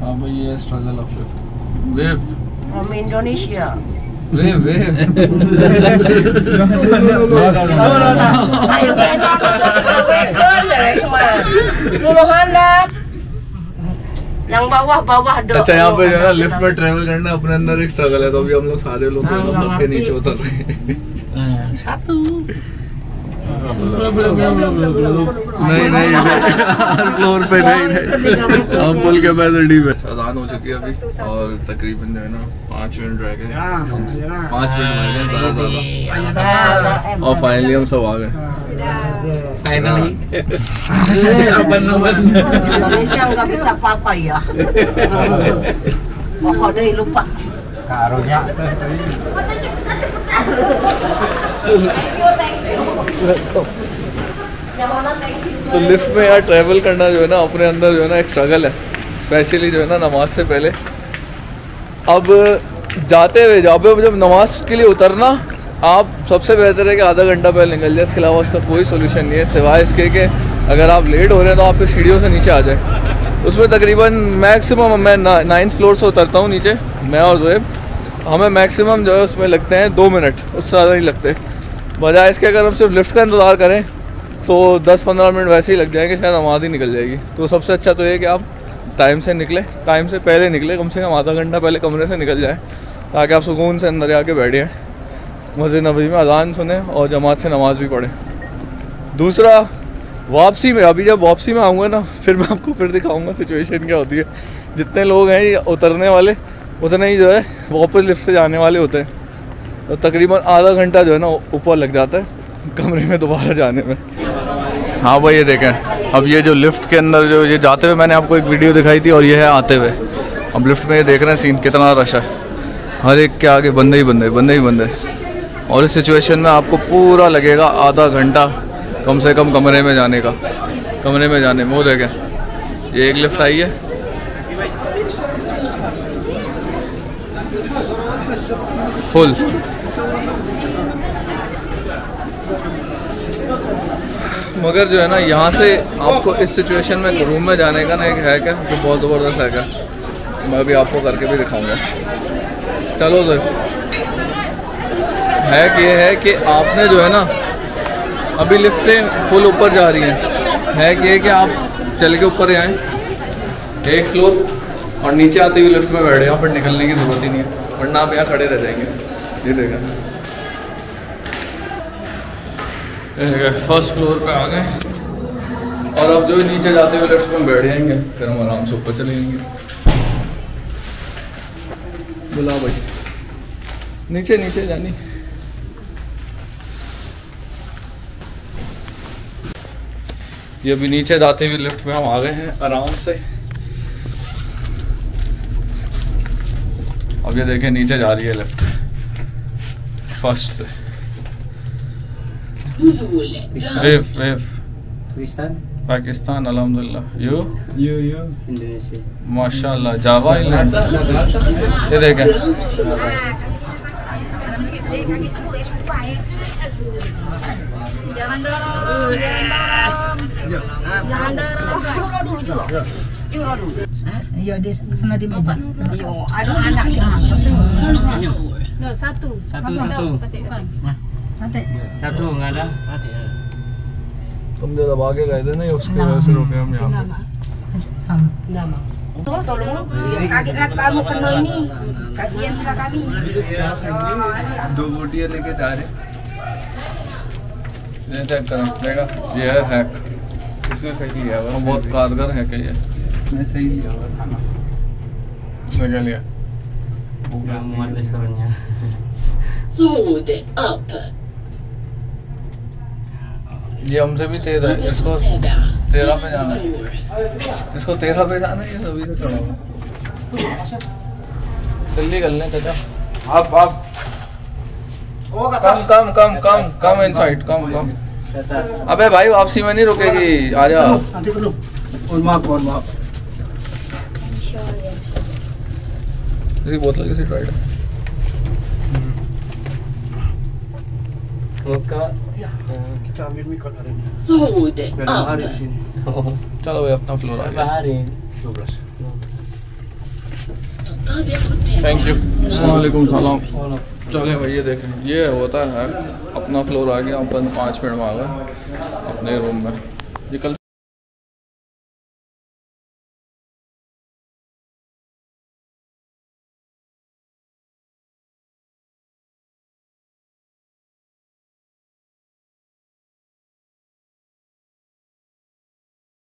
ये struggle of life. Wave. From Indonesia. Wave, wave. No. Ayo kena weekend lah Ismail. Mulohanlah. Yang bawah-bawah dong. अच्छा यहाँ पे जो है ना लिफ्ट में ट्रैवल करना अपने अंदर एक स्ट्रगल है तो अभी हम लोग सारे लोग बस के नीचे उतर रहे। सातू नहीं फ्लोर पे नहीं हम पुल के पास रेडी में अजान हो चुकी है अभी और तकरीबन जो है ना 5 मिनट रह गए 5 मिनट रह गए ज़्यादा और फाइनली हम सब आ गए finally Indonesia nggak bisa apa-apa ya pokoknya lupa karunya तो लिफ्ट में यार ट्रैवल करना जो है ना अपने अंदर जो है ना एक स्ट्रगल है स्पेशली जो है ना नमाज से पहले अब जाते हुए जब नमाज के लिए उतरना आप सबसे बेहतर है कि आधा घंटा पहले निकल जाए। इसके अलावा उसका कोई सोल्यूशन नहीं है सिवाय इसके कि अगर आप लेट हो रहे हैं तो आप सीढ़ियों से नीचे आ जाए। उसमें तकरीबन मैक्सिमम मैं 9th फ्लोर से उतरता हूँ नीचे मैं और ज़ोहैब हमें मैक्सिमम जो है उसमें लगते हैं 2 मिनट उससे ज़्यादा नहीं लगते। बजाय इसके अगर हम सिर्फ लिफ्ट का इंतज़ार करें तो 10-15 मिनट वैसे ही लग जाएंगे शायद नमाज ही निकल जाएगी। तो सबसे अच्छा तो ये कि आप टाइम से निकले टाइम से पहले निकले कम से कम आधा घंटा पहले कमरे से निकल जाए ताकि आप सुकून से अंदर आके बैठें मस्जिद नबवी में अजान सुने और जमात से नमाज भी पढ़ें। दूसरा वापसी में अभी जब वापसी में आऊँगा ना फिर मैं आपको फिर दिखाऊँगा सिचुएशन क्या होती है। जितने लोग हैं उतरने वाले उतने ही जो है वापस लिफ्ट से जाने वाले होते हैं तो तकरीबन आधा घंटा जो है ना ऊपर लग जाता है कमरे में दोबारा जाने में। हाँ भाई ये देखें अब ये जो लिफ्ट के अंदर जो ये जाते हुए मैंने आपको एक वीडियो दिखाई थी और ये है आते हुए। अब लिफ्ट में ये देख रहे हैं सीन कितना रश है हर एक के आगे बंदे ही बंदे और इस सिचुएशन में आपको पूरा लगेगा आधा घंटा कम से कम कमरे में जाने में। वो देखें ये एक लिफ्ट आई है फुल मगर जो है ना यहाँ से आपको इस सिचुएशन में रूम में जाने का ना एक हैक है जो बहुत ज़बरदस्त हैक है मैं अभी आपको करके भी दिखाऊंगा। चलो सर हैक ये है कि आपने जो है ना अभी लिफ्टें फुल ऊपर जा रही हैं हैक ये है कि आप चल के ऊपर आएँ एक फ्लोर और नीचे आते हुए लिफ्ट में बैठे और फिर निकलने की ज़रूरत ही नहीं है वरना आप यहाँ खड़े रह जाएंगे। ये देखा फर्स्ट फ्लोर पे आ गए और अब जो नीचे जाते हुए लेफ्ट में बैठ जाएंगे फिर हम आराम से ऊपर चले जाएंगे। बुला भाई नीचे जानी ये अभी नीचे जाते हुए लेफ्ट में हम आ गए हैं आराम से। अब ये देखें नीचे जा रही है लेफ्ट फर्स्ट से पाकिस्तान अल्हम्दुलिल्लाह यू माशाल्लाह जावा ये देखें iya di sana di meja iya ada anak no satu satu enggak ada हमने दबा के गए थे ना उसके वजह से रुके हम यहां पे नाम tolong kaget lah kamu kena ini kasihan kita kami दो बोटियां लेके जा रहे ये चेक करो देखा ये है इसमें सही है वो बहुत कारगर है क्या ये मैं सही लिया हुआ खाना क्या लिया ये हमसे भी तेज है इसको 13 पे जाना है ये सभी से चढ़ा जल्दी कर लें चाचा आप कम इनसाइड कम अबे भाई वापसी में नहीं रुकेगी आजा और माफ बोतल कैसे ट्राइड है चलो भाई अपना फ्लोर आ गया। Thank you. वालेकुम सलाम। चले भाई ये देखें, ये होता है अपना फ्लोर आ गया अपन 5 मिनट में आ गए अपने रूम में। ये कल